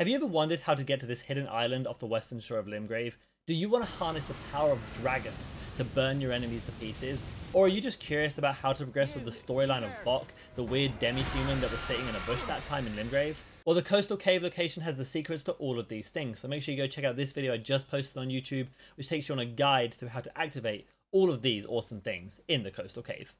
Have you ever wondered how to get to this hidden island off the western shore of Limgrave? Do you want to harness the power of dragons to burn your enemies to pieces? Or are you just curious about how to progress with the storyline of Boc, the weird demi-human that was sitting in a bush that time in Limgrave? Well, the Coastal Cave location has the secrets to all of these things, so make sure you go check out this video I just posted on YouTube, which takes you on a guide through how to activate all of these awesome things in the Coastal Cave.